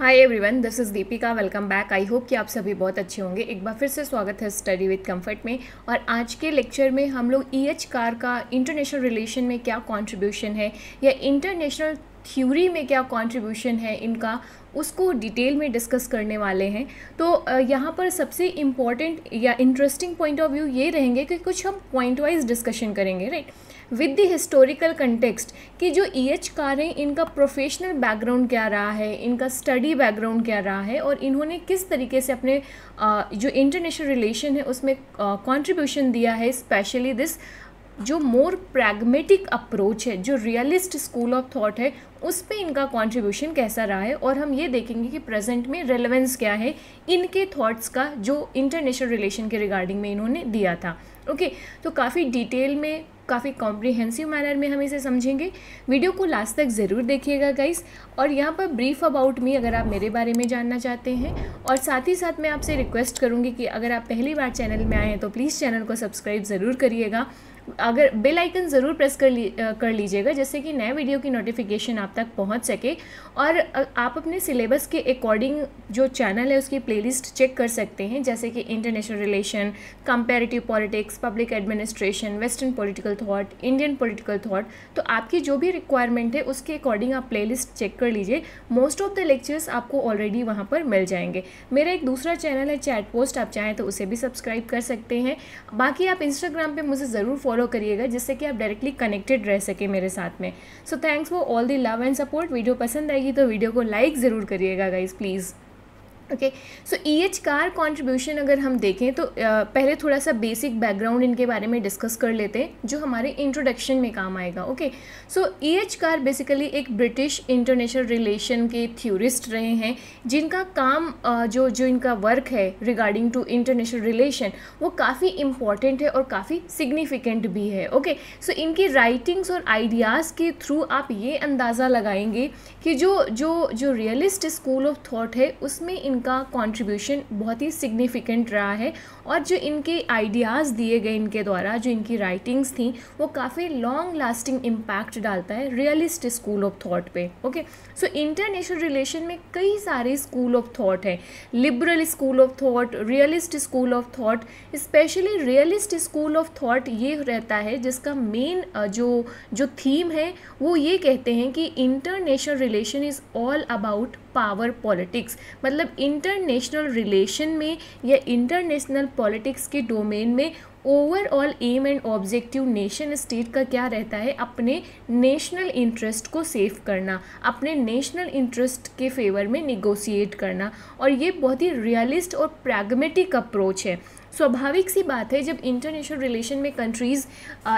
Hi everyone, this is Deepika. Welcome back. I hope कि आप सभी बहुत अच्छे होंगे। एक बार फिर से स्वागत है स्टडी विद कंफर्ट में। और आज के लेक्चर में हम लोग E.H. कार का इंटरनेशनल रिलेशन में क्या कंट्रीब्यूशन है या इंटरनेशनल थ्योरी में क्या कंट्रीब्यूशन है इनका, उसको डिटेल में डिस्कस करने वाले हैं। तो यहाँ पर सबसे इम्पॉर्टेंट या इंटरेस्टिंग पॉइंट ऑफ व्यू ये रहेंगे कि कुछ हम पॉइंट वाइज डिस्कशन करेंगे, right, with the historical context कि जो E.H. कार हैं इनका प्रोफेशनल बैकग्राउंड क्या रहा है, इनका स्टडी बैकग्राउंड क्या रहा है और इन्होंने किस तरीके से अपने जो इंटरनेशनल रिलेशन है उसमें कंट्रीब्यूशन दिया है, स्पेशली दिस जो मोर प्रैग्मेटिक अप्रोच है, जो रियलिस्ट स्कूल ऑफ थॉट है, उस पे इनका कंट्रीब्यूशन कैसा रहा है। और हम ये देखेंगे कि प्रेजेंट में रेलेवेंस क्या है इनके थॉट्स का जो इंटरनेशनल रिलेशन के रिगार्डिंग में इन्होंने दिया था। ओके, तो काफ़ी डिटेल में, काफ़ी कॉम्प्रिहेंसिव मैनर में हम इसे समझेंगे। वीडियो को लास्ट तक ज़रूर देखिएगा गाइस। और यहाँ पर ब्रीफ अबाउट मी, अगर आप मेरे बारे में जानना चाहते हैं, और साथ ही साथ मैं आपसे रिक्वेस्ट करूँगी कि अगर आप पहली बार चैनल में आए हैं तो प्लीज़ चैनल को सब्सक्राइब ज़रूर करिएगा। अगर बेल आइकन ज़रूर प्रेस कर लीजिएगा जिससे कि नए वीडियो की नोटिफिकेशन आप तक पहुंच सके। और आप अपने सिलेबस के अकॉर्डिंग जो चैनल है उसकी प्लेलिस्ट चेक कर सकते हैं, जैसे कि international relation, comparative politics, public administration, western political thought, Indian political thought. तो आपकी जो भी रिक्वायरमेंट है उसके अकॉर्डिंग आप प्लेलिस्ट चेक कर लीजिए। मोस्ट ऑफ द लेक्चर्स आपको ऑलरेडी वहाँ पर मिल जाएंगे। मेरा एक दूसरा चैनल है चैट पोस्ट, आप चाहें तो उसे भी सब्सक्राइब कर सकते हैं। बाकी आप इंस्टाग्राम पर मुझे ज़रूर फॉलो करिएगा जिससे कि आप डायरेक्टली कनेक्टेड रह सके मेरे साथ में। So thanks for all the love and support. Video पसंद आएगी तो वीडियो को लाइक ज़रूर करिएगा guys please. Okay, so E.H. Carr contribution अगर हम देखें तो पहले थोड़ा सा बेसिक बैकग्राउंड इनके बारे में डिस्कस कर लेते हैं जो हमारे इंट्रोडक्शन में काम आएगा। Okay, so E.H. Carr basically एक ब्रिटिश इंटरनेशनल रिलेशन के थ्योरिस्ट रहे हैं जिनका काम जो इनका वर्क है रिगार्डिंग टू इंटरनेशनल रिलेशन वो काफ़ी इम्पॉर्टेंट है और काफ़ी सिग्निफिकेंट भी है। ओके, सो इनकी राइटिंग्स और आइडियाज़ के थ्रू आप ये अंदाज़ा लगाएंगे कि जो रियलिस्ट स्कूल ऑफ थॉट है उसमें इनका कंट्रीब्यूशन बहुत ही सिग्निफिकेंट रहा है। और जो इनके आइडियाज़ दिए गए इनके द्वारा, जो इनकी राइटिंग्स थी, वो काफ़ी लॉन्ग लास्टिंग इम्पैक्ट डालता है रियलिस्ट स्कूल ऑफ थॉट पे। ओके, सो इंटरनेशनल रिलेशन में कई सारे स्कूल ऑफ थॉट है, liberal school of thought, realist school of thought. Specially realist school of thought ये रहता है जिसका मेन जो थीम है वो ये कहते हैं कि international relation is all about power politics. मतलब इंटरनेशनल रिलेशन में या इंटरनेशनल पॉलिटिक्स के डोमेन में overall aim and objective nation state का क्या रहता है, अपने नेशनल इंटरेस्ट को सेव करना, अपने नेशनल इंटरेस्ट के फेवर में निगोशिएट करना। और ये बहुत ही रियलिस्ट और प्रैग्मेटिक अप्रोच है। स्वाभाविक सी बात है जब इंटरनेशनल रिलेशन में कंट्रीज़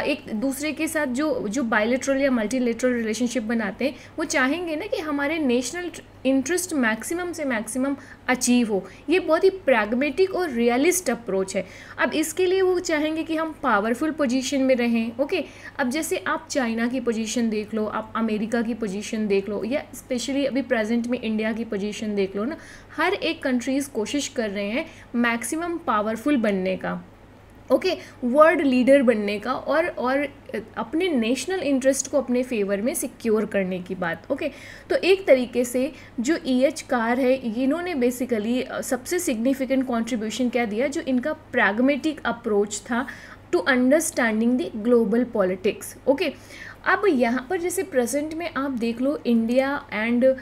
एक दूसरे के साथ जो बायलैटरल या मल्टीलैटरल रिलेशनशिप बनाते हैं वो चाहेंगे ना कि हमारे नेशनल इंटरेस्ट मैक्सिमम से मैक्सिमम अचीव हो। ये बहुत ही प्रैग्मेटिक और रियलिस्ट अप्रोच है। अब इसके लिए वो चाहेंगे कि हम पावरफुल पोजीशन में रहें। ओके, अब जैसे आप चाइना की पोजीशन देख लो, आप अमेरिका की पोजीशन देख लो, या स्पेशली अभी प्रेजेंट में इंडिया की पोजीशन देख लो ना, हर एक कंट्रीज़ कोशिश कर रहे हैं मैक्सिमम पावरफुल बनने का, ओके, वर्ल्ड लीडर बनने का, और अपने नेशनल इंटरेस्ट को अपने फेवर में सिक्योर करने की बात। ओके, तो एक तरीके से जो E.H. कार है इन्होंने बेसिकली सबसे सिग्निफिकेंट कंट्रीब्यूशन क्या दिया, जो इनका प्रैग्मेटिक अप्रोच था to understanding the global politics. Okay, अब यहाँ पर जैसे प्रेजेंट में आप देख लो India and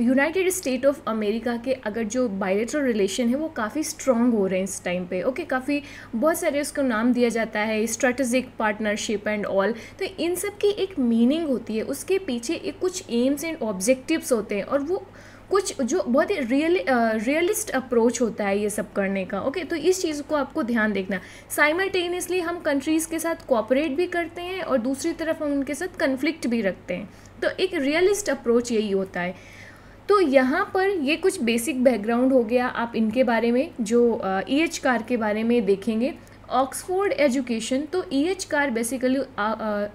United state of America के अगर जो बायलैटरल रिलेशन है वो काफ़ी स्ट्रॉन्ग हो रहे हैं इस टाइम पे। ओके, काफ़ी बहुत सारे उसको नाम दिया जाता है, स्ट्रेटेजिक पार्टनरशिप एंड ऑल। तो इन सब की एक मीनिंग होती है, उसके पीछे एक कुछ एम्स एंड ऑब्जेक्टिव्स होते हैं और वो कुछ जो बहुत ही रियलिस्ट अप्रोच होता है ये सब करने का। ओके, तो इस चीज़ को आपको ध्यान देखना। साइमल्टेनियसली हम कंट्रीज़ के साथ कोऑपरेट भी करते हैं और दूसरी तरफ हम उनके साथ कन्फ्लिक्ट भी रखते हैं। तो एक रियलिस्ट अप्रोच यही होता है। तो यहाँ पर ये कुछ बेसिक बैकग्राउंड हो गया आप इनके बारे में, जो E.H. कार के बारे में देखेंगे। ऑक्सफोर्ड एजुकेशन, तो E.H. Carr basically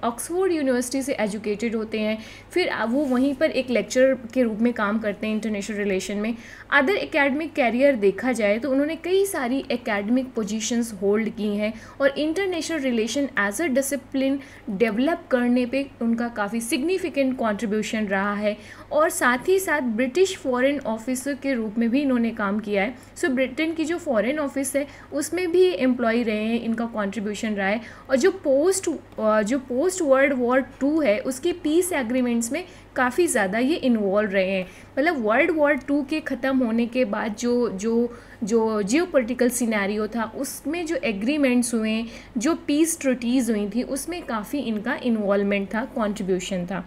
Oxford university से एजुकेटेड होते हैं, फिर वो वहीं पर एक लेक्चरर के रूप में काम करते हैं इंटरनेशनल रिलेशन में। अदर एकेडमिक कैरियर देखा जाए तो उन्होंने कई सारी एकेडमिक पोजीशंस होल्ड की हैं और international relation as a discipline develop करने पर उनका काफ़ी सिग्निफिकेंट कॉन्ट्रीब्यूशन रहा है। और साथ ही साथ ब्रिटिश फॉरेन ऑफिस के रूप में भी इन्होंने काम किया है। सो ब्रिटेन की जो फॉरेन ऑफिस है उसमें भी एम्प्लॉय रहे हैं, इनका कंट्रीब्यूशन रहा है। और जो पोस्ट वर्ल्ड वॉर II है उसके पीस एग्रीमेंट्स में काफ़ी ज़्यादा ये इन्वॉल्व रहे हैं। मतलब वर्ल्ड वॉर II के ख़त्म होने के बाद जो जो जो जियोपॉलिटिकल सिनेरियो था उसमें जो एग्रीमेंट्स हुए, जो पीस ट्रीटीज़ हुई थी, उसमें काफ़ी इनका इन्वॉल्वमेंट था, कॉन्ट्रीब्यूशन था।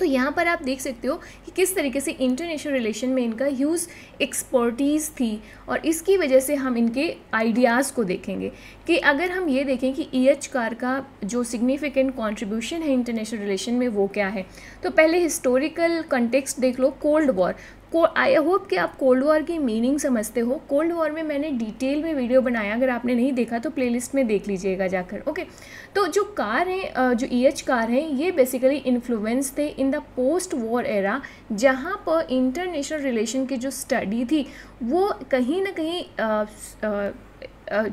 तो यहाँ पर आप देख सकते हो कि किस तरीके से इंटरनेशनल रिलेशन में इनका ह्यूज एक्सपर्टीज़ थी और इसकी वजह से हम इनके आइडियाज़ को देखेंगे। कि अगर हम ये देखें कि E.H. कार का जो सिग्निफिकेंट कंट्रीब्यूशन है इंटरनेशनल रिलेशन में वो क्या है, तो पहले हिस्टोरिकल कंटेक्स्ट देख लो। कोल्ड वॉर को आई होप कि आप कोल्ड वॉर की मीनिंग समझते हो। कोल्ड वॉर में मैंने डिटेल में वीडियो बनाया, अगर आपने नहीं देखा तो प्लेलिस्ट में देख लीजिएगा जाकर। ओके, तो जो कार हैं, जो E.H. कार हैं, ये बेसिकली इन्फ्लुएंस थे in the post war era, जहाँ पर इंटरनेशनल रिलेशन की जो स्टडी थी वो कहीं ना कहीं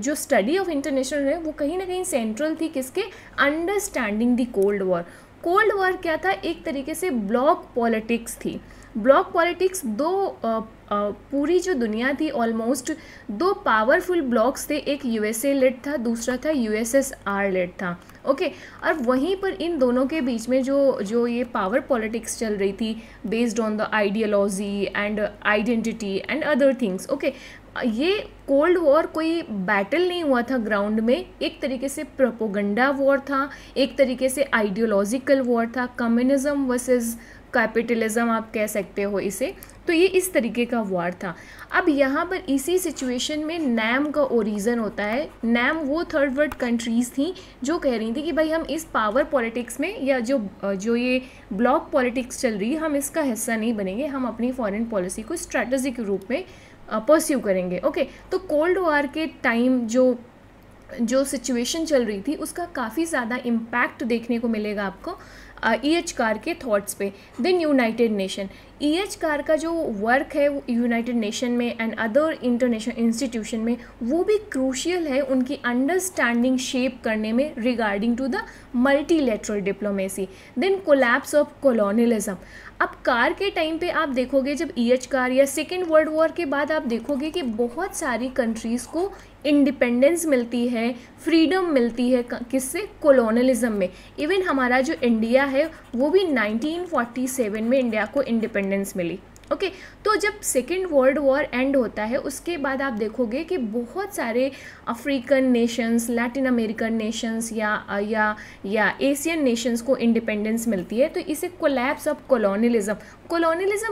जो स्टडी ऑफ इंटरनेशनल है वो कहीं ना कहीं सेंट्रल थी किसके, understanding the cold war. Cold war क्या था, एक तरीके से ब्लॉक पॉलिटिक्स थी। ब्लॉक पॉलिटिक्स दो पूरी जो दुनिया थी ऑलमोस्ट दो पावरफुल ब्लॉक्स थे, एक USA लेड था, दूसरा था USSR लेड था। ओके, और वहीं पर इन दोनों के बीच में जो ये पावर पॉलिटिक्स चल रही थी based on the ideology and identity and other things. Okay, ये कोल्ड वॉर कोई बैटल नहीं हुआ था ग्राउंड में, एक तरीके से प्रोपोगंडा वॉर था, एक तरीके से आइडियोलॉजिकल वॉर था, कम्युनिज्म वर्सेस कैपिटलिज्म आप कह सकते हो इसे। तो ये इस तरीके का वॉर था। अब यहाँ पर इसी सिचुएशन में NAM का ओरिजिन होता है। NAM वो थर्ड वर्ल्ड कंट्रीज़ थी जो कह रही थी कि भाई हम इस पावर पॉलिटिक्स में या जो ये ब्लॉक पॉलिटिक्स चल रही है हम इसका हिस्सा नहीं बनेंगे, हम अपनी फॉरेन पॉलिसी को स्ट्रैटेजिक रूप में परस्यू करेंगे। ओके, तो कोल्ड वॉर के टाइम जो सिचुएशन चल रही थी उसका काफ़ी ज़्यादा इम्पैक्ट देखने को मिलेगा आपको E.H. कार के थॉट्स पे। Then United nation, E.H. Carr का जो वर्क है यूनाइटेड नेशन में एंड अदर इंटरनेशनल इंस्टीट्यूशन में वो भी क्रूशियल है उनकी अंडरस्टैंडिंग शेप करने में regarding to the multilateral diplomacy. Then collapse of colonialism. अब कार के टाइम पे आप देखोगे जब E.H. कार या सेकेंड वर्ल्ड वॉर के बाद आप देखोगे कि बहुत सारी कंट्रीज़ को इंडिपेंडेंस मिलती है, फ्रीडम मिलती है, किससे, कॉलोनियलिज्म में। इवन हमारा जो इंडिया है वो भी 1947 में इंडिया को इंडिपेंडेंस मिली। ओके, तो जब सेकेंड वर्ल्ड वॉर एंड होता है उसके बाद आप देखोगे कि बहुत सारे African nations, Latin American nations या एशियन नेशंस को इंडिपेंडेंस मिलती है। तो इसे कोलैप्स ऑफ कॉलोनियलिज्म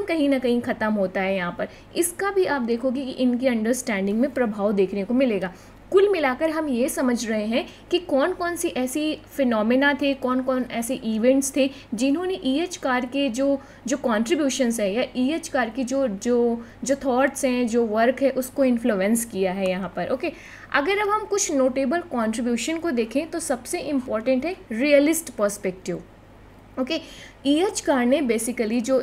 कहीं ना कहीं ख़त्म होता है यहाँ पर। इसका भी आप देखोगे कि इनकी अंडरस्टैंडिंग में प्रभाव देखने को मिलेगा। कुल मिलाकर हम ये समझ रहे हैं कि कौन कौन सी ऐसी फिनोमेना थे, कौन कौन ऐसे इवेंट्स थे जिन्होंने E.H. कार के जो कॉन्ट्रीब्यूशंस है या E.H. कार की जो थॉट्स हैं, जो वर्क है उसको इन्फ्लुएंस किया है यहाँ पर। ओके, अगर अब हम कुछ नोटेबल कॉन्ट्रीब्यूशन को देखें तो सबसे इम्पॉर्टेंट है realist perspective. Okay, E.H. Carr ने बेसिकली जो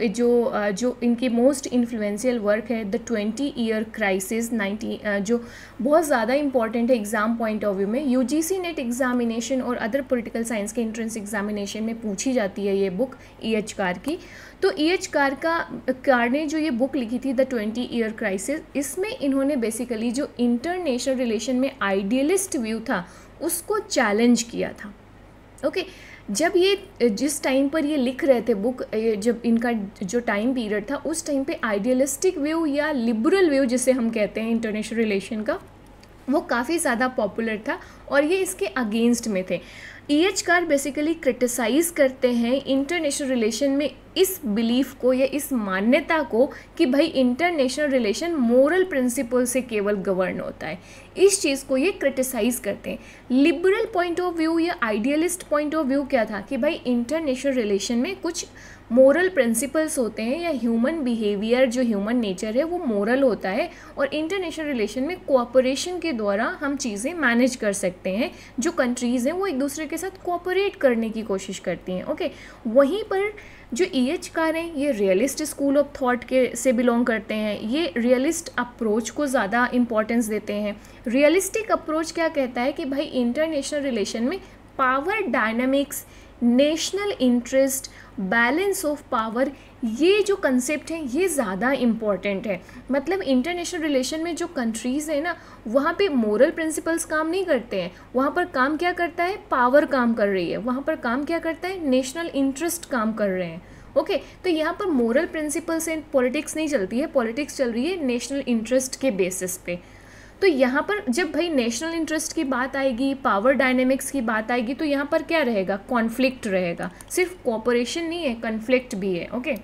इनके मोस्ट इन्फ्लुएंशियल वर्क है The 20 Year Crisis जो बहुत ज़्यादा इंपॉर्टेंट है एग्ज़ाम पॉइंट ऑफ व्यू में। UGC NET एग्ज़ामिनेशन और अदर पॉलिटिकल साइंस के एंट्रेंस एग्ज़ामिनेशन में पूछी जाती है ये बुक E.H. कार की। तो E.H. कार ने जो ये बुक लिखी थी The 20 Year Crisis, इसमें इन्होंने बेसिकली जो इंटरनेशनल रिलेशन में आइडियलिस्ट व्यू था उसको चैलेंज किया था। ओके, जब ये जिस टाइम पर ये लिख रहे थे बुक, जब इनका जो टाइम पीरियड था उस टाइम पे आइडियलिस्टिक व्यू या लिबरल व्यू जिसे हम कहते हैं इंटरनेशनल रिलेशन का, वो काफ़ी ज़्यादा पॉपुलर था और ये इसके अगेंस्ट में थे। E.H. कार बेसिकली क्रिटिसाइज़ करते हैं इंटरनेशनल रिलेशन में इस बिलीफ को या इस मान्यता को कि भाई इंटरनेशनल रिलेशन मोरल प्रिंसिपल से केवल गवर्न होता है। इस चीज़ को ये क्रिटिसाइज़ करते हैं। लिबरल पॉइंट ऑफ व्यू या आइडियलिस्ट पॉइंट ऑफ व्यू क्या था कि भाई इंटरनेशनल रिलेशन में कुछ मोरल प्रिंसिपल्स होते हैं या ह्यूमन बिहेवियर जो ह्यूमन नेचर है वो मोरल होता है, और इंटरनेशनल रिलेशन में कोऑपरेशन के द्वारा हम चीज़ें मैनेज कर सकते हैं। जो कंट्रीज़ हैं वो एक दूसरे के साथ कोऑपरेट करने की कोशिश करती हैं। ओके, वहीं पर जो E.H. Carr हैं ये रियलिस्ट स्कूल ऑफ थॉट के से बिलोंग करते हैं। ये रियलिस्ट अप्रोच को ज़्यादा इम्पॉर्टेंस देते हैं। रियलिस्टिक अप्रोच क्या कहता है कि भाई इंटरनेशनल रिलेशन में power dynamics, national interest, balance of power, ये जो कंसेप्ट हैं ये ज़्यादा इम्पॉर्टेंट है। मतलब इंटरनेशनल रिलेशन में जो कंट्रीज़ हैं ना वहाँ पे मोरल प्रिंसिपल्स काम नहीं करते हैं, वहाँ पर काम क्या करता है, पावर काम कर रही है, वहाँ पर काम क्या करता है, नेशनल इंटरेस्ट काम कर रहे हैं। ओके, तो यहाँ पर मोरल प्रिंसिपल्स एंड पॉलिटिक्स नहीं चलती है, पॉलिटिक्स चल रही है नेशनल इंटरेस्ट के बेसिस पे। तो यहाँ पर जब भाई नेशनल इंटरेस्ट की बात आएगी, पावर डायनेमिक्स की बात आएगी, तो यहाँ पर क्या रहेगा, कॉन्फ्लिक्ट रहेगा। सिर्फ कोऑपरेशन नहीं है, कॉन्फ्लिक्ट भी है। ओके,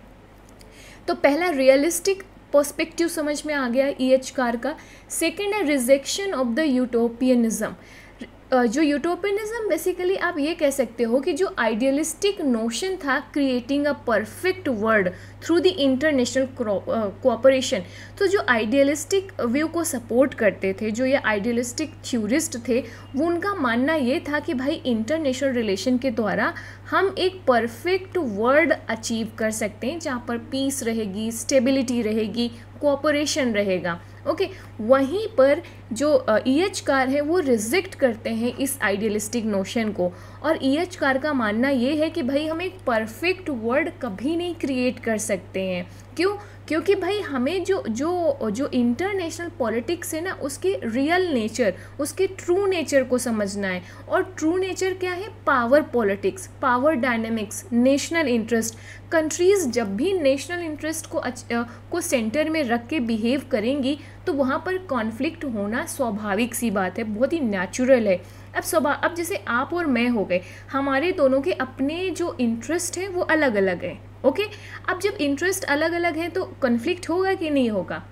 तो पहला रियलिस्टिक पर्सपेक्टिव समझ में आ गया E.H. Carr का। सेकेंड है रिजेक्शन ऑफ द यूटोपियनिज्म। जो यूटोपियनिज्म बेसिकली आप ये कह सकते हो कि जो आइडियलिस्टिक नोशन था creating a perfect world through the international cooperation, तो जो आइडियलिस्टिक व्यू को सपोर्ट करते थे, जो ये आइडियलिस्टिक थ्योरिस्ट थे, वो उनका मानना ये था कि भाई इंटरनेशनल रिलेशन के द्वारा हम एक परफेक्ट वर्ल्ड अचीव कर सकते हैं जहाँ पर पीस रहेगी, स्टेबिलिटी रहेगी, कोऑपरेशन रहेगा। ओके, वहीं पर जो E.H. Carr है वो रिजेक्ट करते हैं इस आइडियलिस्टिक नोशन को, और E.H. Carr का मानना ये है कि भाई हम एक परफेक्ट वर्ल्ड कभी नहीं क्रिएट कर सकते हैं। क्यों? क्योंकि भाई हमें जो जो जो इंटरनेशनल पॉलिटिक्स है ना उसके रियल नेचर, उसके ट्रू नेचर को समझना है, और ट्रू नेचर क्या है, power politics, power dynamics, national interest. Countries जब भी नेशनल इंटरेस्ट को सेंटर में रख के बिहेव करेंगी तो वहाँ पर कॉन्फ्लिक्ट होना स्वाभाविक सी बात है, बहुत ही नेचुरल है। अब जैसे आप और मैं हो गए, हमारे दोनों के अपने जो इंटरेस्ट हैं वो अलग अलग हैं। ओके, अब जब इंटरेस्ट अलग अलग हैं तो कॉन्फ्लिक्ट होगा कि नहीं होगा।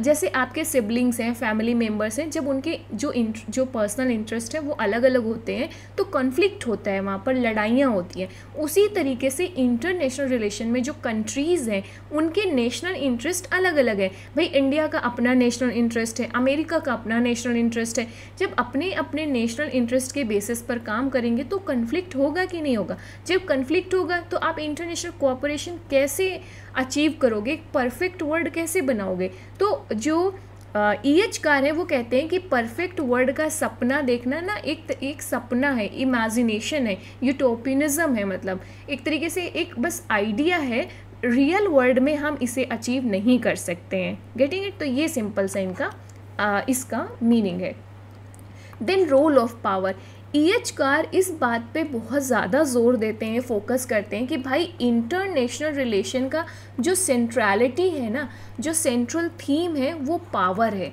जैसे आपके सिबलिंग्स हैं, फैमिली मेम्बर्स हैं, जब उनके जो पर्सनल इंटरेस्ट है वो अलग अलग होते हैं तो कॉन्फ्लिक्ट होता है, वहाँ पर लड़ाइयाँ होती हैं। उसी तरीके से इंटरनेशनल रिलेशन में जो कंट्रीज़ हैं उनके नेशनल इंटरेस्ट अलग अलग है। भाई इंडिया का अपना नेशनल इंटरेस्ट है, अमेरिका का अपना नेशनल इंटरेस्ट है। जब अपने अपने नेशनल इंटरेस्ट के बेसिस पर काम करेंगे तो कॉन्फ्लिक्ट होगा कि नहीं होगा। जब कॉन्फ्लिक्ट होगा तो आप इंटरनेशनल कोऑपरेशन कैसे अचीव करोगे, परफेक्ट वर्ल्ड कैसे बनाओगे। तो जो E.H. Carr है वो कहते हैं कि परफेक्ट वर्ल्ड का सपना देखना ना एक सपना है, इमेजिनेशन है, यूटोपियनिज्म है। मतलब एक तरीके से एक बस आइडिया है, रियल वर्ल्ड में हम इसे अचीव नहीं कर सकते हैं। Getting it? तो ये सिंपल सा इसका मीनिंग है। Then role of power. E.H. Carr इस बात पे बहुत ज़्यादा जोर देते हैं, फोकस करते हैं कि भाई इंटरनेशनल रिलेशन का जो सेंट्रलिटी है ना, जो सेंट्रल थीम है वो पावर है।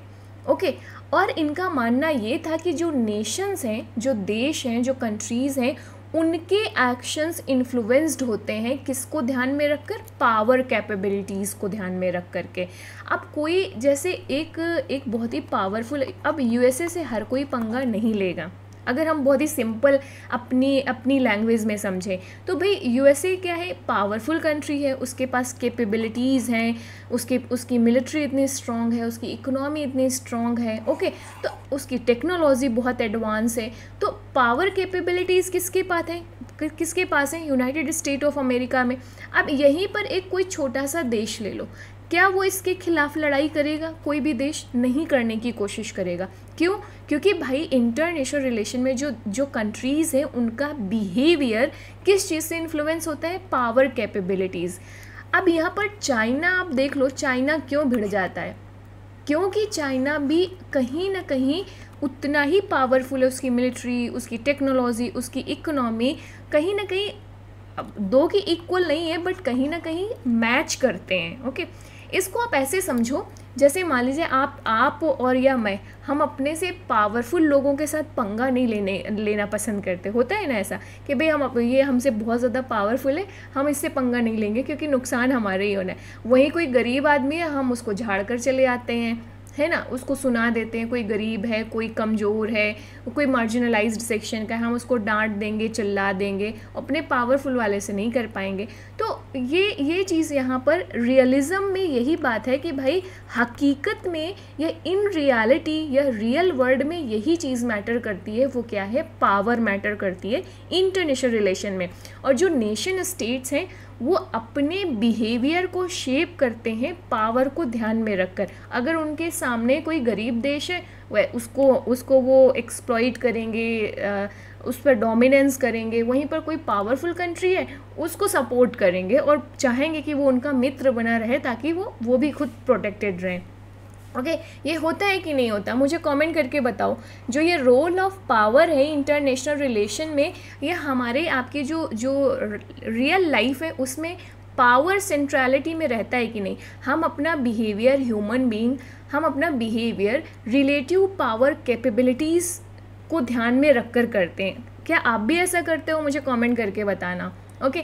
ओके, और इनका मानना ये था कि जो नेशंस हैं, जो देश हैं, जो कंट्रीज़ हैं, उनके एक्शंस इन्फ्लुएंस्ड होते हैं किसको ध्यान में रखकर, पावर कैपेबिलिटीज़ को ध्यान में रख करके। अब कोई जैसे एक बहुत ही पावरफुल, अब USA से हर कोई पंगा नहीं लेगा, अगर हम बहुत ही सिंपल अपनी लैंग्वेज में समझें तो भाई USA क्या है, पावरफुल कंट्री है, उसके पास कैपेबिलिटीज़ हैं, उसकी मिलिट्री इतनी स्ट्रॉन्ग है, उसकी इकोनॉमी इतनी स्ट्रॉन्ग है। ओके, तो उसकी टेक्नोलॉजी बहुत एडवांस है। तो पावर कैपेबिलिटीज़ किसके पास हैं यूनाइटेड स्टेट ऑफ अमेरिका में। अब यहीं पर एक कोई छोटा सा देश ले लो, क्या वो इसके खिलाफ लड़ाई करेगा? कोई भी देश नहीं करने की कोशिश करेगा। क्यों? क्योंकि भाई इंटरनेशनल रिलेशन में जो कंट्रीज़ हैं उनका बिहेवियर किस चीज़ से इन्फ्लुएंस होता है, पावर कैपेबिलिटीज़। अब यहाँ पर चाइना आप देख लो, चाइना क्यों भिड़ जाता है, क्योंकि चाइना भी कहीं ना कहीं उतना ही पावरफुल है, उसकी मिलिट्री, उसकी टेक्नोलॉजी, उसकी इकोनॉमी कहीं ना कहीं, अब दो की इक्वल नहीं है बट कहीं ना कहीं मैच करते हैं। ओके, इसको आप ऐसे समझो जैसे मान लीजिए आप और या मैं, हम अपने से पावरफुल लोगों के साथ पंगा नहीं लेना पसंद करते। होता है ना ऐसा कि भाई ये हमसे बहुत ज़्यादा पावरफुल है, हम इससे पंगा नहीं लेंगे क्योंकि नुकसान हमारे ही होना है। वहीं कोई गरीब आदमी है, हम उसको झाड़ कर चले आते हैं, है ना, उसको सुना देते हैं। कोई गरीब है, कोई कमज़ोर है, कोई मार्जिनलाइज्ड सेक्शन का है, हम उसको डांट देंगे, चिल्ला देंगे, अपने पावरफुल वाले से नहीं कर पाएंगे। तो ये चीज़ यहाँ पर रियलिज़म में यही बात है कि भाई हकीकत में या इन रियलिटी या रियल वर्ल्ड में यही चीज़ मैटर करती है, वो क्या है, पावर मैटर करती है इंटरनेशनल रिलेशन में। और जो नेशन स्टेट्स हैं वो अपने बिहेवियर को शेप करते हैं पावर को ध्यान में रखकर। अगर उनके सामने कोई गरीब देश है वह उसको वो एक्सप्लॉइट करेंगे, उस पर डोमिनेंस करेंगे। वहीं पर कोई पावरफुल कंट्री है उसको सपोर्ट करेंगे और चाहेंगे कि वो उनका मित्र बना रहे ताकि वो भी खुद प्रोटेक्टेड रहें। ओके, ये होता है कि नहीं होता, मुझे कमेंट करके बताओ। जो ये रोल ऑफ पावर है इंटरनेशनल रिलेशन में, ये हमारे आपके जो रियल लाइफ है उसमें पावर सेंट्रलिटी में रहता है कि नहीं। हम अपना बिहेवियर, ह्यूमन बीइंग, हम अपना बिहेवियर रिलेटिव पावर कैपेबिलिटीज़ को ध्यान में रखकर करते हैं। क्या आप भी ऐसा करते हो, मुझे कमेंट करके बताना। ओके,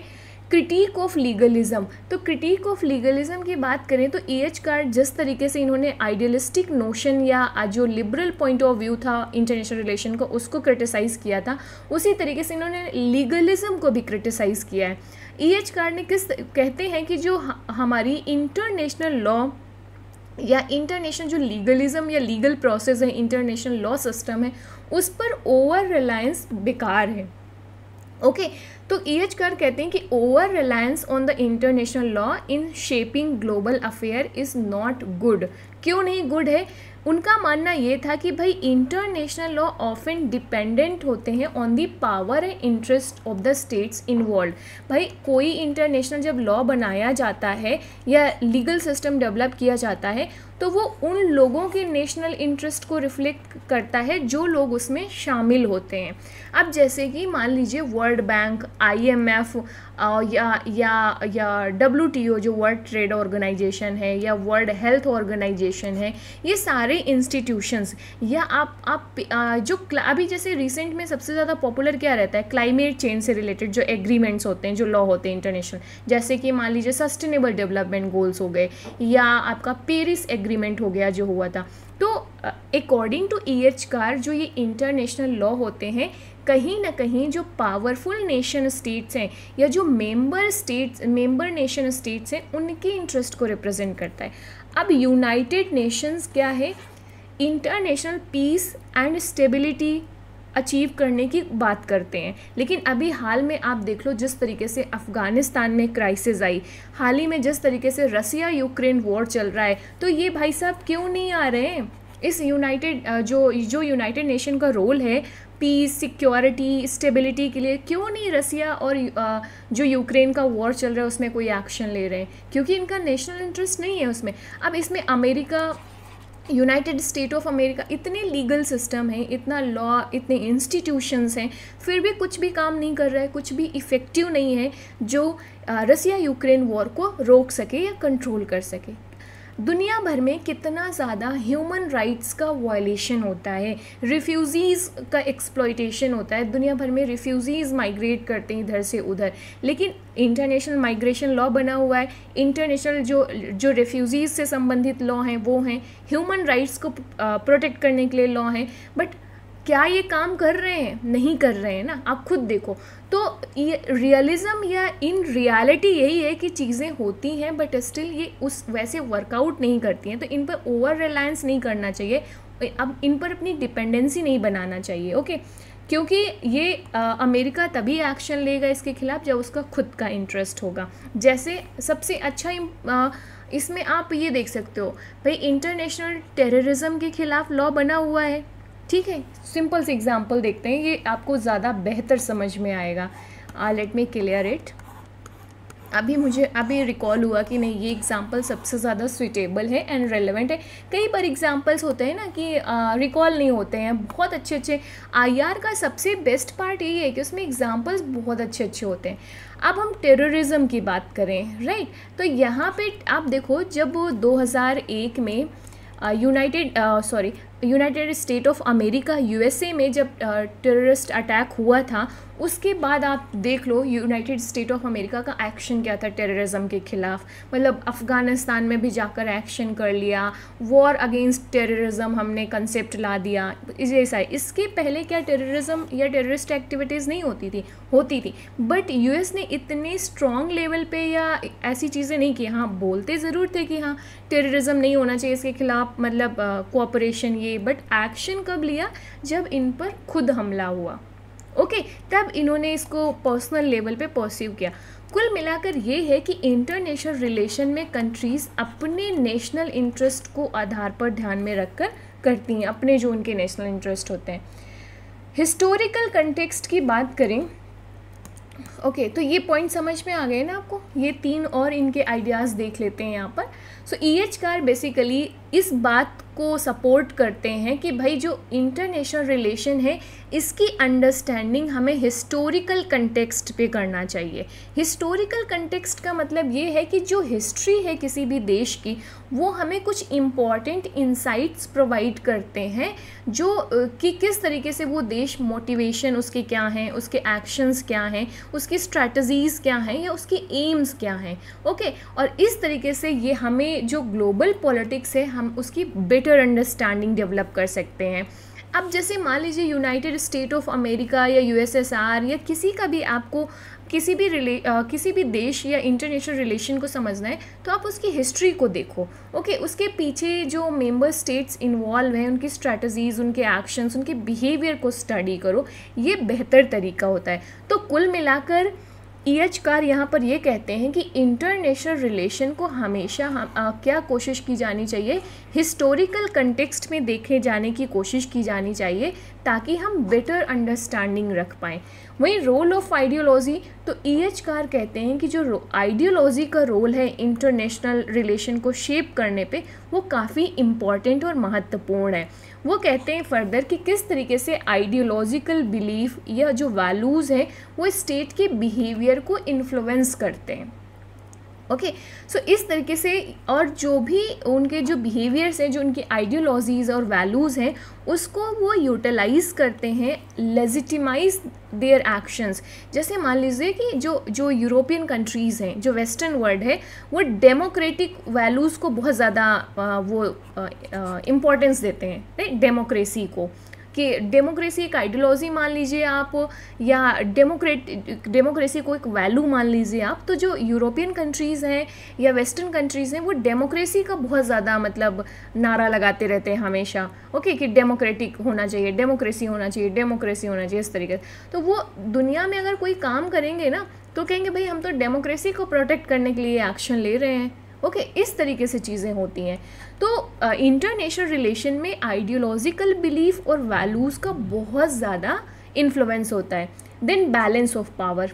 क्रिटिक ऑफ लीगलिज़म, तो क्रिटिक ऑफ लीगलिज़म की बात करें तो E.H. Carr जिस तरीके से इन्होंने आइडियलिस्टिक नोशन या जो लिबरल पॉइंट ऑफ व्यू था इंटरनेशनल रिलेशन को उसको क्रिटिसाइज़ किया था, उसी तरीके से इन्होंने लीगलिज़म को भी क्रिटिसाइज़ किया है। E.H. Carr ने कहते हैं कि जो हमारी इंटरनेशनल लॉ या इंटरनेशनल जो लीगलिज़म या लीगल प्रोसेस है, इंटरनेशनल लॉ सिस्टम है, उस पर ओवर रिलायंस बेकार है। ओके, तो E.H. Carr कहते हैं कि over reliance on the international law in shaping global affair is not good. क्यों नहीं गुड है, उनका मानना ये था कि भाई इंटरनेशनल लॉ ऑफन डिपेंडेंट होते हैं on the power and interest of the states involve. भाई कोई इंटरनेशनल जब लॉ बनाया जाता है या लीगल सिस्टम डेवलप किया जाता है तो वो उन लोगों के नेशनल इंटरेस्ट को रिफ्लेक्ट करता है जो लोग उसमें शामिल होते हैं। अब जैसे कि मान लीजिए वर्ल्ड बैंक, IMF या WTO जो वर्ल्ड ट्रेड ऑर्गेनाइजेशन है या वर्ल्ड हेल्थ ऑर्गेनाइजेशन है, ये सारे इंस्टीट्यूशंस या आप जो अभी जैसे रिसेंट में सबसे ज़्यादा पॉपुलर क्या रहता है, क्लाइमेट चेंज से रिलेटेड जो एग्रीमेंट्स होते हैं, जो लॉ होते हैं इंटरनेशनल, जैसे कि मान लीजिए सस्टेनेबल डेवलपमेंट गोल्स हो गए या आपका पेरिस एग्रीमेंट हो गया जो हुआ था। तो अकॉर्डिंग टू E.H. Carr जो ये इंटरनेशनल लॉ होते हैं, कहीं ना कहीं जो पावरफुल नेशन स्टेट्स हैं या जो मेंबर नेशन स्टेट्स हैं उनके इंटरेस्ट को रिप्रेजेंट करता है। अब यूनाइटेड नेशंस क्या है, international peace and stability achieve करने की बात करते हैं, लेकिन अभी हाल में आप देख लो जिस तरीके से अफ़गानिस्तान में क्राइसिस आई, हाल ही में जिस तरीके से रसिया यूक्रेन वॉर चल रहा है, तो ये भाई साहब क्यों नहीं आ रहे हैं इस जो यूनाइटेड नेशन का रोल है पीस, सिक्योरिटी, स्टेबिलिटी के लिए। क्यों नहीं रसिया और जो यूक्रेन का वॉर चल रहा है उसमें कोई एक्शन ले रहे हैं, क्योंकि इनका नेशनल इंटरेस्ट नहीं है उसमें। अब इसमें America, United state of America, इतने लीगल सिस्टम हैं, इतना लॉ, इतने इंस्टीट्यूशंस हैं, फिर भी कुछ भी काम नहीं कर रहा है, कुछ भी इफ़ेक्टिव नहीं है जो रसिया यूक्रेन वॉर को रोक सके या कंट्रोल कर सके। दुनिया भर में कितना ज़्यादा ह्यूमन राइट्स का वायलेशन होता है, रिफ्यूज़ीज़ का एक्सप्लॉयटेशन होता है, दुनिया भर में रिफ्यूज़ीज़ माइग्रेट करते हैं इधर से उधर, लेकिन इंटरनेशनल माइग्रेशन लॉ बना हुआ है। इंटरनेशनल जो रिफ्यूज़ीज़ से संबंधित लॉ हैं वो हैं, ह्यूमन राइट्स को प्रोटेक्ट करने के लिए लॉ हैं, बट क्या ये काम कर रहे हैं, नहीं कर रहे हैं ना, आप खुद देखो। तो ये रियलिज़म या इन रियलिटी यही है कि चीज़ें होती हैं बट स्टिल ये उस वैसे वर्कआउट नहीं करती हैं, तो इन पर ओवर रिलायंस नहीं करना चाहिए, अब इन पर अपनी डिपेंडेंसी नहीं बनाना चाहिए। ओके, क्योंकि ये अमेरिका तभी एक्शन लेगा इसके खिलाफ जब उसका खुद का इंटरेस्ट होगा। जैसे सबसे अच्छा इसमें आप ये देख सकते हो, भाई इंटरनेशनल टेररिज्म के खिलाफ लॉ बना हुआ है, ठीक है, सिंपल से एग्जांपल देखते हैं, ये आपको ज़्यादा बेहतर समझ में आएगा। लेट मी क्लियर इट, अभी मुझे रिकॉल हुआ कि नहीं ये एग्जांपल सबसे ज़्यादा सुइटेबल है एंड रेलेवेंट है। कई बार एग्जांपल्स होते हैं ना कि रिकॉल नहीं होते हैं, बहुत अच्छे IR का सबसे बेस्ट पार्ट यही है कि उसमें एग्जांपल्स बहुत अच्छे होते हैं। अब हम टेररिज्म की बात करें, राइट, तो यहाँ पर आप देखो जब 2001 में united state of America USA में जब टेररिस्ट अटैक हुआ था उसके बाद आप देख लो यूनाइटेड स्टेट ऑफ अमेरिका का एक्शन क्या था टेररिज्म के खिलाफ, मतलब अफ़गानिस्तान में भी जाकर एक्शन कर लिया, वॉर अगेंस्ट टेररिज्म हमने कंसेप्ट ला दिया। जैसा इसके पहले क्या टेररिज्म या टेररिस्ट एक्टिविटीज़ नहीं होती थी, बट यूएस ने इतने स्ट्रॉन्ग लेवल पे या ऐसी चीज़ें नहीं की। हाँ, बोलते ज़रूर थे कि हाँ टेररिज्म नहीं होना चाहिए, इसके खिलाफ मतलब कोऑपरेशन ये, बट एक्शन कब लिया जब इन पर खुद हमला हुआ। ओके, तब इन्होंने इसको पर्सनल लेवल पे परस्यू किया। कुल मिलाकर ये है कि इंटरनेशनल रिलेशन में कंट्रीज़ अपने नेशनल इंटरेस्ट को आधार पर ध्यान में रखकर करती हैं, अपने जो उनके नेशनल इंटरेस्ट होते हैं। हिस्टोरिकल कंटेक्स्ट की बात करें, ओके तो ये पॉइंट समझ में आ गए ना आपको। ये तीन और इनके आइडियाज़ देख लेते हैं यहाँ पर। सो E.H. Carr बेसिकली इस बात को सपोर्ट करते हैं कि भाई जो इंटरनेशनल रिलेशन है इसकी अंडरस्टैंडिंग हमें हिस्टोरिकल कंटेक्स्ट पे करना चाहिए। हिस्टोरिकल कंटेक्स्ट का मतलब ये है कि जो हिस्ट्री है किसी भी देश की वो हमें कुछ इम्पॉर्टेंट इंसाइट्स प्रोवाइड करते हैं जो कि किस तरीके से वो देश मोटिवेशन उसके क्या हैं, उसके एक्शंस क्या हैं, उसकी स्ट्रैटेजीज़ क्या हैं या उसके एम्स क्या हैं। ओके, और इस तरीके से ये हमें जो ग्लोबल पॉलिटिक्स है हम उसकी बेटर अंडरस्टैंडिंग डेवलप कर सकते हैं। अब जैसे मान लीजिए यूनाइटेड स्टेट ऑफ अमेरिका या यूएसएसआर या किसी का भी आपको किसी भी देश या इंटरनेशनल रिलेशन को समझना है तो आप उसकी हिस्ट्री को देखो। ओके, उसके पीछे जो मेंबर स्टेट्स इन्वॉल्व हैं उनकी स्ट्रैटेजीज़, उनके एक्शंस, उनके बिहेवियर को स्टडी करो, ये बेहतर तरीका होता है। तो कुल मिलाकर E.H. Carr यहाँ पर ये कहते हैं कि इंटरनेशनल रिलेशन को हमेशा क्या कोशिश की जानी चाहिए, हिस्टोरिकल कंटेक्स्ट में देखे जाने की कोशिश की जानी चाहिए ताकि हम बेटर अंडरस्टैंडिंग रख पाएँ। वहीं रोल ऑफ आइडियोलॉजी, तो E.H. Carr कहते हैं कि जो आइडियोलॉजी का रोल है इंटरनेशनल रिलेशन को शेप करने पे वो काफ़ी इम्पॉर्टेंट और महत्वपूर्ण है। वो कहते हैं फर्दर कि किस तरीके से आइडियोलॉजिकल बिलीफ या जो वैल्यूज़ हैं वो स्टेट के बिहेवियर को इन्फ्लुएंस करते हैं। ओके, सो इस तरीके से और जो भी उनके जो बिहेवियर्स हैं, जो उनकी आइडियोलॉजीज़ और वैल्यूज़ हैं उसको वो यूटिलाइज़ करते हैं, लेजिटिमाइज़ देयर एक्शंस। जैसे मान लीजिए कि जो यूरोपियन कंट्रीज़ हैं, जो वेस्टर्न वर्ल्ड है, वो डेमोक्रेटिक वैल्यूज़ को बहुत ज़्यादा वो इम्पोर्टेंस देते हैं, राइट, डेमोक्रेसी को, कि डेमोक्रेसी एक आइडियोलॉजी मान लीजिए आप या डेमोक्रेसी को एक वैल्यू मान लीजिए आप। तो जो यूरोपियन कंट्रीज़ हैं या वेस्टर्न कंट्रीज़ हैं वो डेमोक्रेसी का बहुत ज़्यादा मतलब नारा लगाते रहते हैं हमेशा। ओके, कि डेमोक्रेटिक होना चाहिए, डेमोक्रेसी होना चाहिए, डेमोक्रेसी होना चाहिए, इस तरीके से। तो वो दुनिया में अगर कोई काम करेंगे ना तो कहेंगे भाई हम तो डेमोक्रेसी को प्रोटेक्ट करने के लिए एक्शन ले रहे हैं। ओके, इस तरीके से चीज़ें होती हैं। तो इंटरनेशनल रिलेशन में आइडियोलॉजिकल बिलीफ और वैल्यूज़ का बहुत ज़्यादा इन्फ्लुएंस होता है। Then balance of power,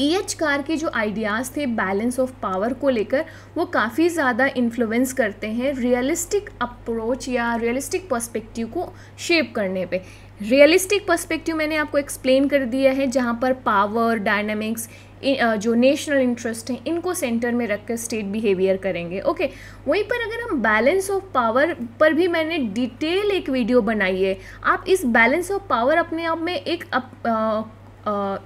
E.H. Carr के जो आइडियाज़ थे बैलेंस ऑफ पावर को लेकर वो काफ़ी ज़्यादा इन्फ्लुएंस करते हैं रियलिस्टिक अप्रोच या रियलिस्टिक पर्सपेक्टिव को शेप करने पे। रियलिस्टिक पर्सपेक्टिव मैंने आपको एक्सप्लेन कर दिया है जहाँ पर पावर डायनामिक्स, जो नेशनल इंटरेस्ट हैं इनको सेंटर में रखकर स्टेट बिहेवियर करेंगे। ओके, वहीं पर अगर हम बैलेंस ऑफ पावर पर भी मैंने डिटेल एक वीडियो बनाई है। आप इस बैलेंस ऑफ पावर अपने आप में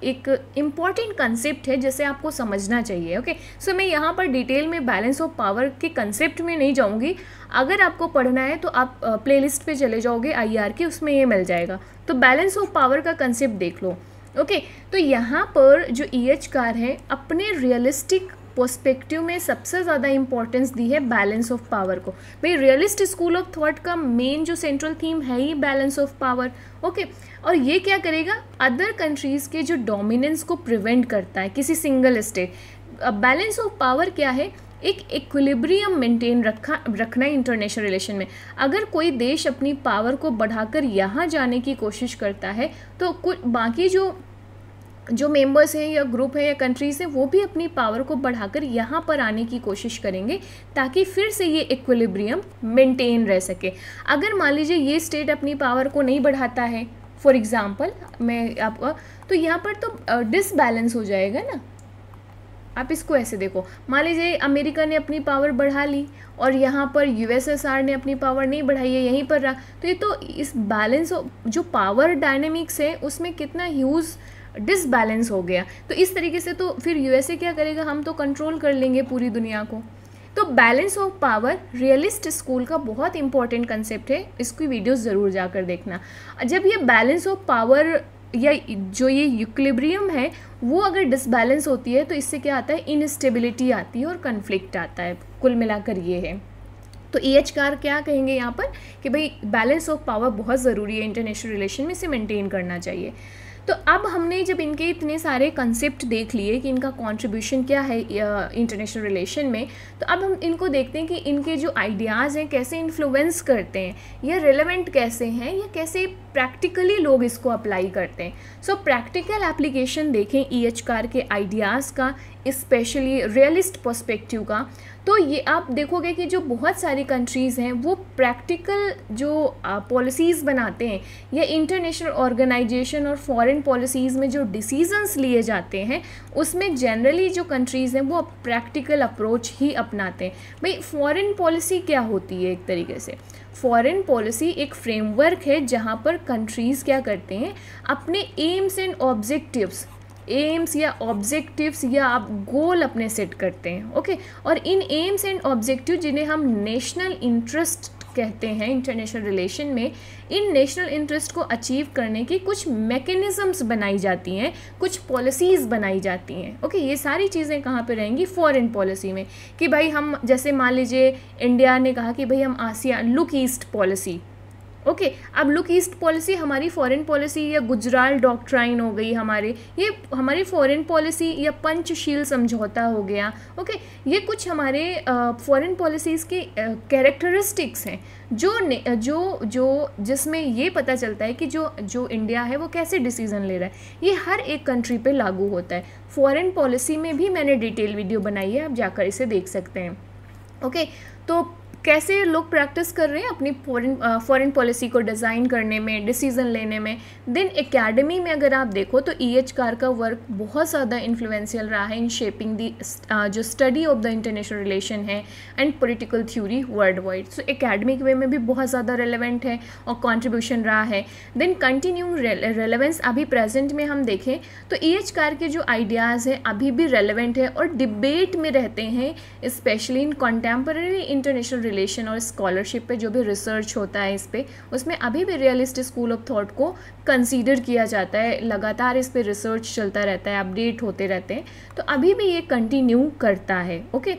एक इम्पॉर्टेंट कंसेप्ट है जिसे आपको समझना चाहिए। ओके, सो मैं यहाँ पर डिटेल में बैलेंस ऑफ पावर के कंसेप्ट में नहीं जाऊँगी। अगर आपको पढ़ना है तो आप प्लेलिस्ट पे चले जाओगे IR के, उसमें ये मिल जाएगा। तो बैलेंस ऑफ पावर का कंसेप्ट देख लो। ओके, तो यहाँ पर जो E.H. Carr है अपने रियलिस्टिक पर्सपेक्टिव में सबसे ज़्यादा इम्पोर्टेंस दी है बैलेंस ऑफ पावर को। भाई रियलिस्ट स्कूल ऑफ थॉट का मेन जो सेंट्रल थीम है ही बैलेंस ऑफ पावर। ओके, और ये क्या करेगा, अदर कंट्रीज़ के जो डोमिनेंस को प्रिवेंट करता है किसी single state. Balance of power क्या है, एक इक्विलिब्रियम मेंटेन रखना है इंटरनेशनल रिलेशन में। अगर कोई देश अपनी पावर को बढ़ाकर यहाँ जाने की कोशिश करता है तो कुछ बाकी जो मेंबर्स हैं या ग्रुप हैं या कंट्रीज़ हैं वो भी अपनी पावर को बढ़ाकर यहाँ पर आने की कोशिश करेंगे ताकि फिर से ये इक्विलिब्रियम मेंटेन रह सके। अगर मान लीजिए ये स्टेट अपनी पावर को नहीं बढ़ाता है, फॉर एग्ज़ाम्पल मैं आपको, तो यहाँ पर तो डिसबैलेंस हो जाएगा ना आप इसको ऐसे देखो, मान लीजिए अमेरिका ने अपनी पावर बढ़ा ली और यहाँ पर यूएसएसआर ने अपनी पावर नहीं बढ़ाई है, यहीं पर रहा, तो ये तो इस बैलेंस जो पावर डायनेमिक्स है उसमें कितना ह्यूज डिसबैलेंस हो गया। तो इस तरीके से तो फिर यूएसए क्या करेगा, हम तो कंट्रोल कर लेंगे पूरी दुनिया को। तो balance of power realist school का बहुत इंपॉर्टेंट कंसेप्ट है, इसकी वीडियो ज़रूर जाकर देखना। जब ये बैलेंस ऑफ पावर या जो ये इक्विलिब्रियम है वो अगर डिसबैलेंस होती है तो इससे क्या आता है, इनस्टेबिलिटी आती है और कन्फ्लिक्ट आता है, कुल मिलाकर ये है। तो E.H. Carr क्या कहेंगे यहाँ पर कि भाई बैलेंस ऑफ पावर बहुत ज़रूरी है इंटरनेशनल रिलेशन में, इसे मेंटेन करना चाहिए। तो अब हमने जब इनके इतने सारे कंसेप्ट देख लिए कि इनका कंट्रीब्यूशन क्या है इंटरनेशनल रिलेशन में, तो अब हम इनको देखते हैं कि इनके जो आइडियाज़ हैं कैसे इन्फ्लुएंस करते हैं या रेलेवेंट कैसे हैं या कैसे प्रैक्टिकली लोग इसको अप्लाई करते हैं। सो प्रैक्टिकल एप्लीकेशन देखें E.H. Carr के आइडियाज़ का, स्पेशली रियलिस्ट पर्सपेक्टिव का, तो ये आप देखोगे कि जो बहुत सारी कंट्रीज़ हैं वो प्रैक्टिकल जो पॉलिसीज़ बनाते हैं या इंटरनेशनल ऑर्गेनाइजेशन और फॉरेन पॉलिसीज़ में जो डिसीजंस लिए जाते हैं उसमें जनरली जो कंट्रीज़ हैं वो प्रैक्टिकल अप्रोच ही अपनाते हैं। भाई फॉरेन पॉलिसी क्या होती है, एक तरीके से फॉरेन पॉलिसी एक फ्रेमवर्क है जहाँ पर कंट्रीज़ क्या करते हैं, अपने एम्स एंड ऑब्जेक्टिव्स, एम्स या ऑब्जेक्टिव्स या आप गोल अपने सेट करते हैं, ओके। और इन एम्स एंड ऑब्जेक्टिव जिन्हें हम नेशनल इंटरेस्ट कहते हैं इंटरनेशनल रिलेशन में, इन नेशनल इंटरेस्ट को अचीव करने की कुछ मैकेनिज़म्स बनाई जाती हैं, कुछ पॉलिसीज़ बनाई जाती हैं, ओके। ये सारी चीज़ें कहाँ पे रहेंगी, फॉरेन पॉलिसी में। कि भाई हम जैसे मान लीजिए इंडिया ने कहा कि भाई हम ASEAN look east policy, okay अब लुक ईस्ट पॉलिसी हमारी फॉरेन पॉलिसी, या गुजराल डॉक्ट्राइन हो गई हमारे, ये हमारी फॉरेन पॉलिसी, या पंचशील समझौता हो गया, ओके ये कुछ हमारे फॉरेन पॉलिसीज़ के कैरेक्टरिस्टिक्स हैं जो जिसमें ये पता चलता है कि जो इंडिया है वो कैसे डिसीज़न ले रहा है, ये हर एक कंट्री पे लागू होता है। फॉरेन पॉलिसी में भी मैंने डिटेल वीडियो बनाई है, आप जाकर इसे देख सकते हैं, ओके। तो कैसे लोग प्रैक्टिस कर रहे हैं अपनी फॉरेन पॉलिसी को डिज़ाइन करने में, डिसीज़न लेने में। देन एकेडमी में अगर आप देखो तो E.H. Carr का वर्क बहुत ज़्यादा इन्फ्लुएंशियल रहा है इन शेपिंग दी जो study of the international relation है and political theory worldwide. So academic way में भी बहुत ज़्यादा रेलेवेंट है और कॉन्ट्रीब्यूशन रहा है। देन कंटिन्यू रेलेवेंस, अभी प्रेजेंट में हम देखें तो E.H. Carr के जो आइडियाज़ हैं अभी भी रेलेवेंट है और डिबेट में रहते हैं, specially in contemporary international relation और स्कॉलरशिप पे जो भी रिसर्च होता है इस पे, उसमें अभी भी रियलिस्ट स्कूल ऑफ थॉट को कंसीडर किया जाता है। लगातार इस पे रिसर्च चलता रहता है, अपडेट होते रहते हैं, तो अभी भी ये कंटिन्यू करता है, ओके।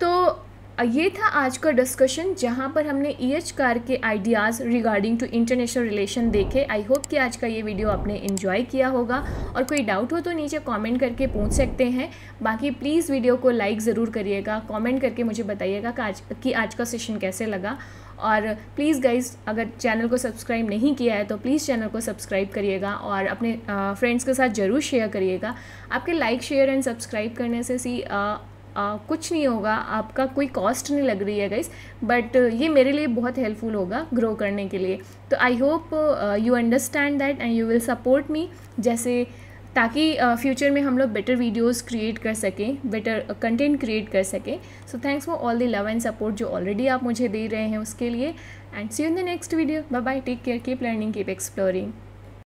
तो ये था आज का डिस्कशन जहाँ पर हमने E.H. Carr के ideas regarding to international relation देखे। आई होप कि आज का ये वीडियो आपने एंजॉय किया होगा, और कोई डाउट हो तो नीचे कमेंट करके पूछ सकते हैं। बाकी प्लीज़ वीडियो को लाइक ज़रूर करिएगा, कमेंट करके मुझे बताइएगा कि आज का सेशन कैसे लगा। और प्लीज़ गाइज़, अगर चैनल को सब्सक्राइब नहीं किया है तो प्लीज़ चैनल को सब्सक्राइब करिएगा और अपने फ्रेंड्स के साथ ज़रूर शेयर करिएगा। आपके लाइक, शेयर एंड सब्सक्राइब करने से कुछ नहीं होगा, आपका कोई कॉस्ट नहीं लग रही है गाइस, बट ये मेरे लिए बहुत हेल्पफुल होगा ग्रो करने के लिए। तो I hope you understand that and you will support me, जैसे ताकि फ्यूचर में हम लोग बेटर वीडियोस क्रिएट कर सकें, बेटर कंटेंट क्रिएट कर सकें। So thanks for all the love and support जो ऑलरेडी आप मुझे दे रहे हैं उसके लिए, and see you in the next video. Bye bye, take care, keep learning, keep exploring.